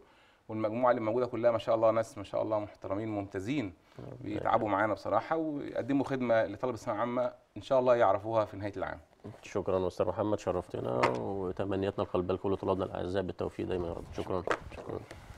والمجموعه اللي موجوده كلها ما شاء الله، ناس ما شاء الله محترمين ممتازين بيتعبوا معانا بصراحه ويقدموا خدمه لطلبه الثانويه العامه ان شاء الله يعرفوها في نهايه العام. شكرا مستر محمد، شرفتنا وتمنياتنا القلبيه لكل طلابنا الاعزاء بالتوفيق دايما يا رب. شكرا شكرا.